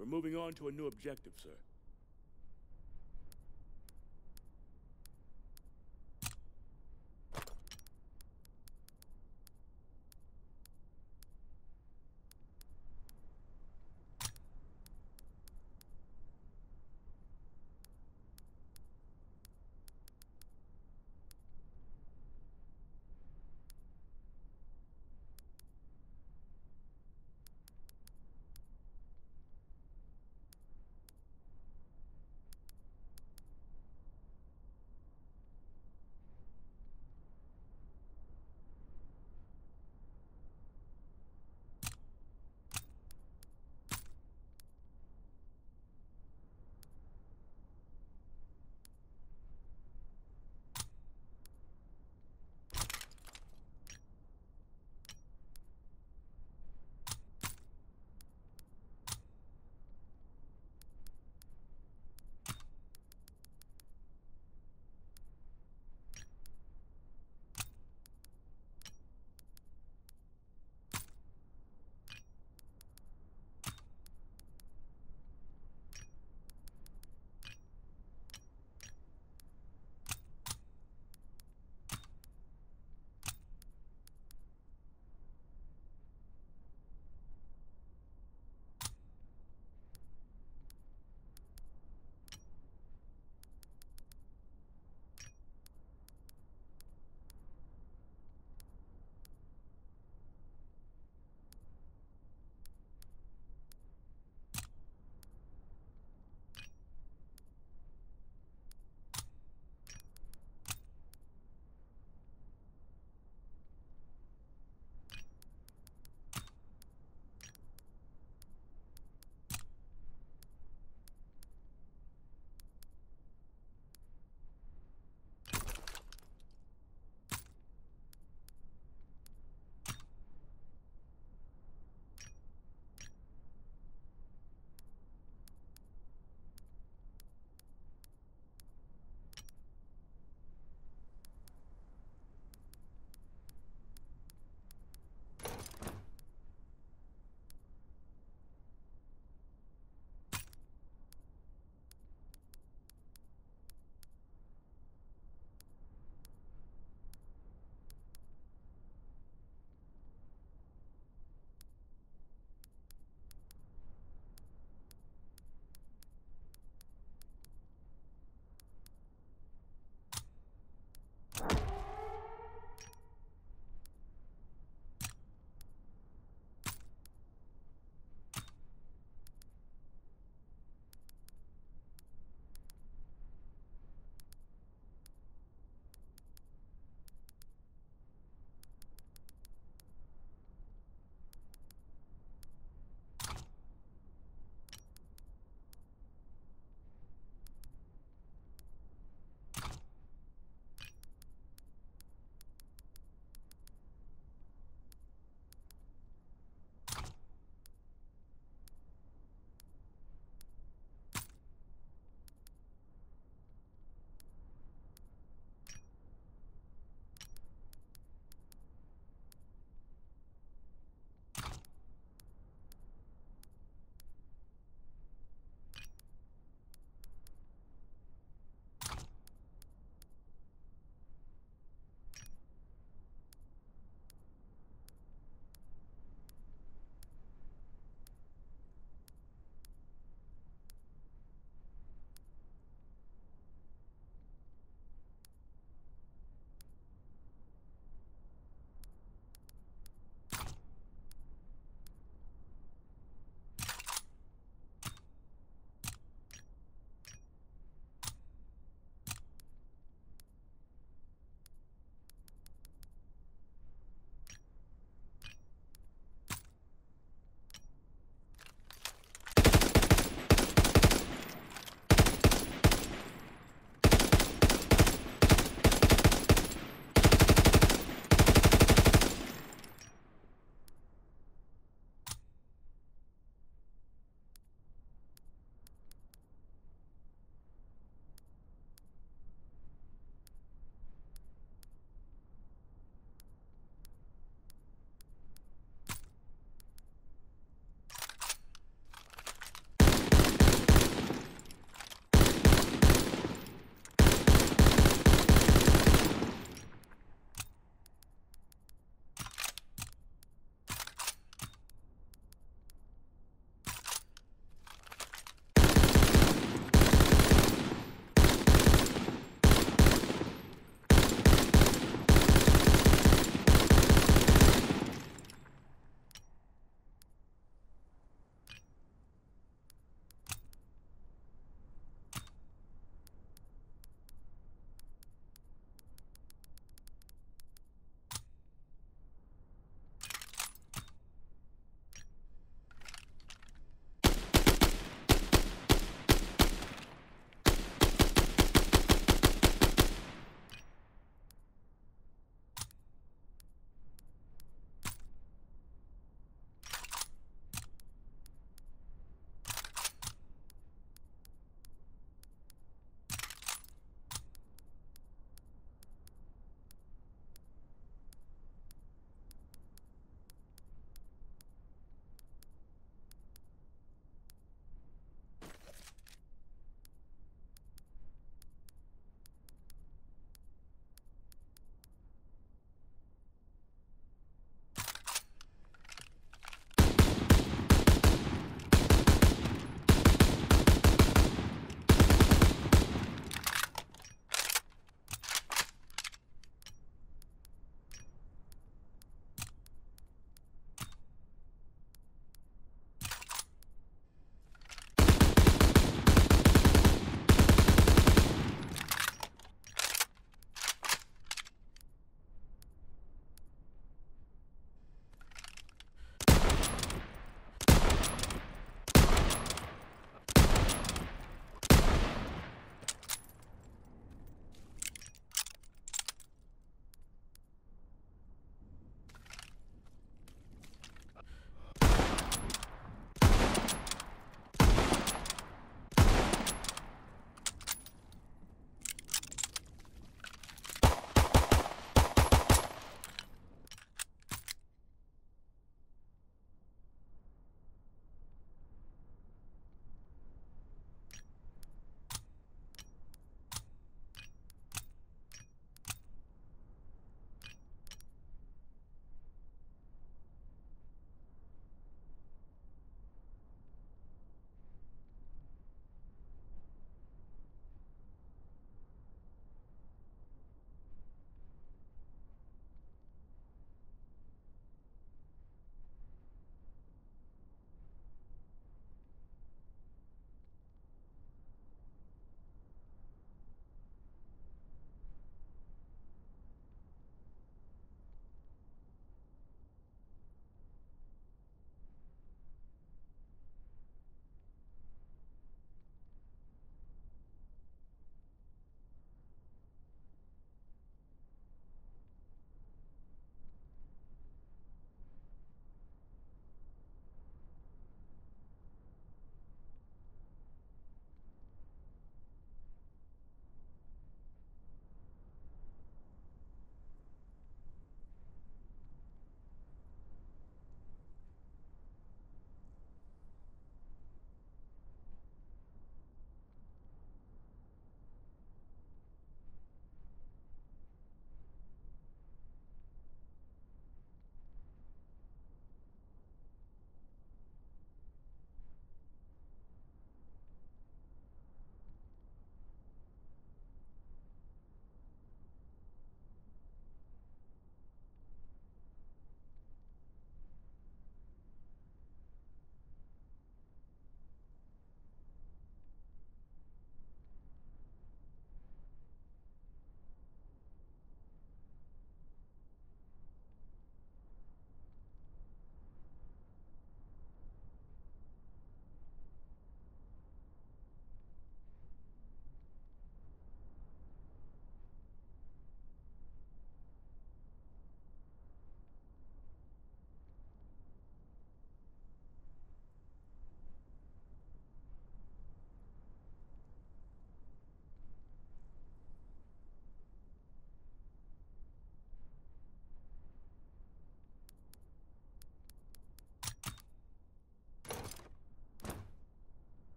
We're moving on to a new objective, sir.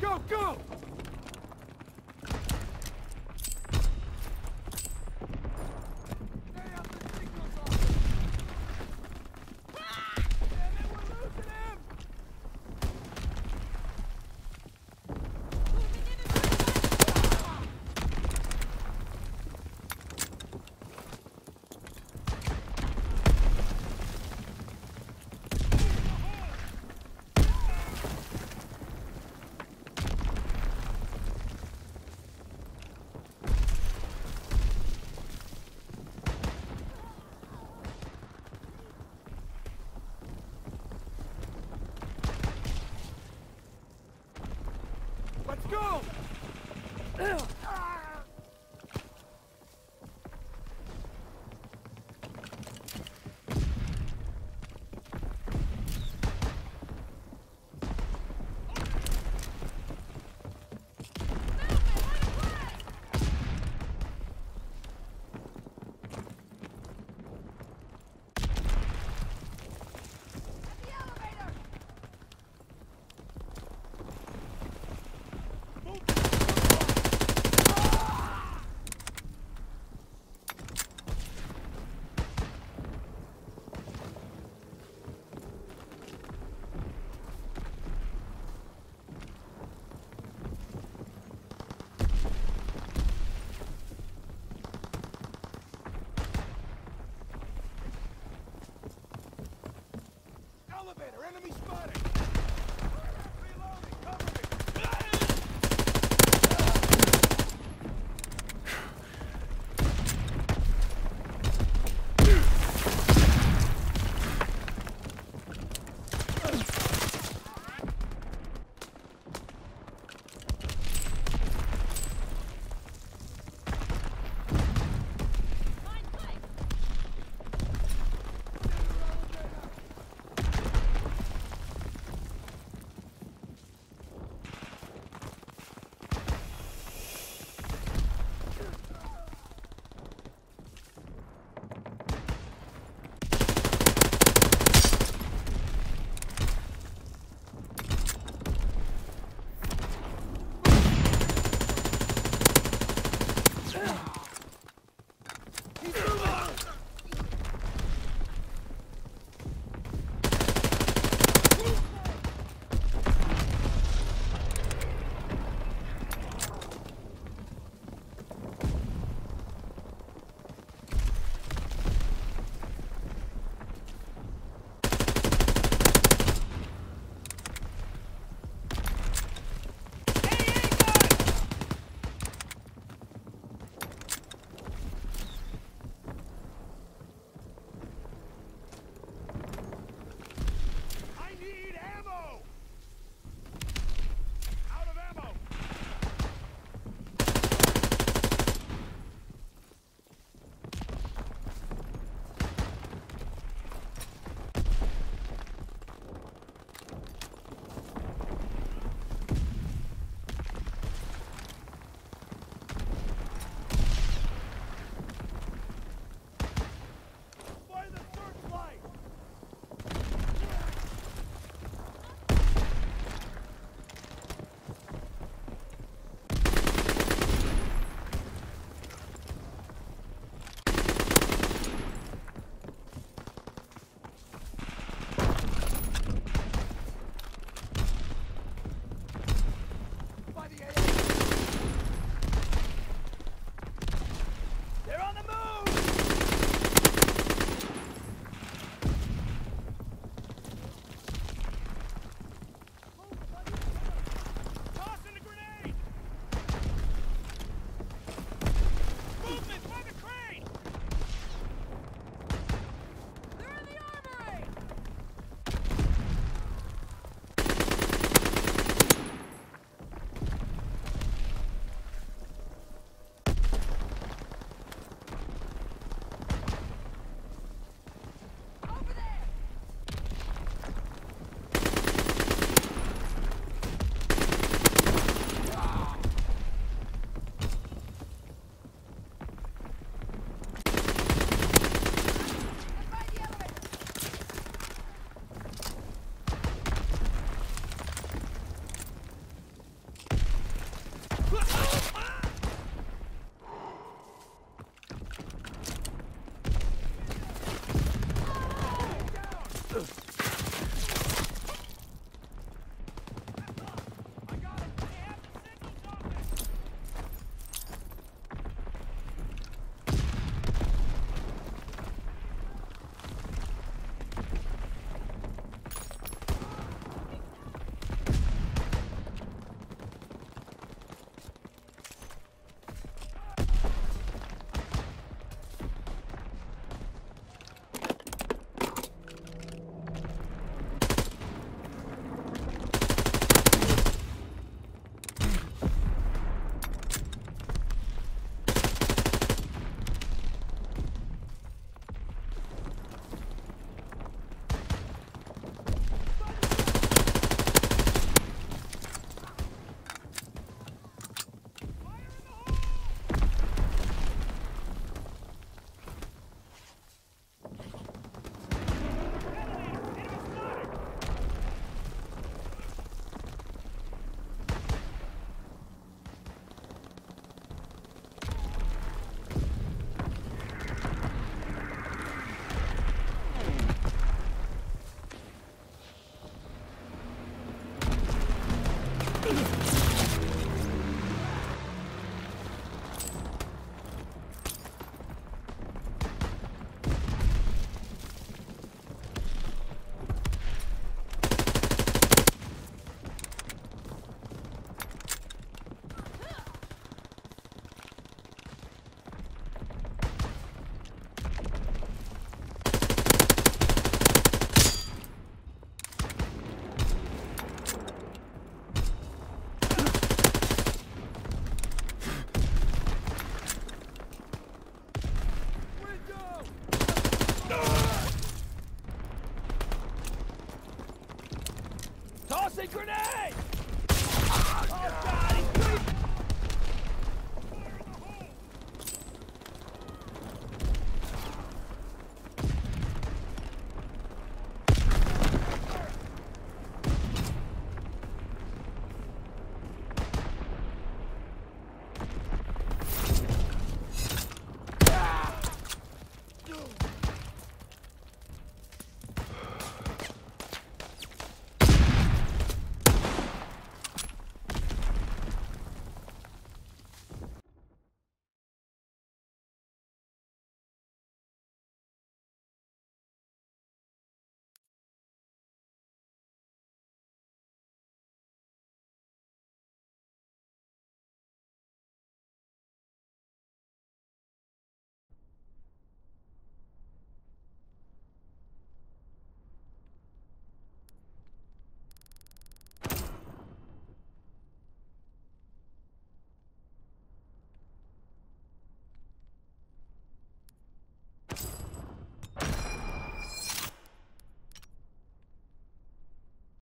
Go, go! Let's go!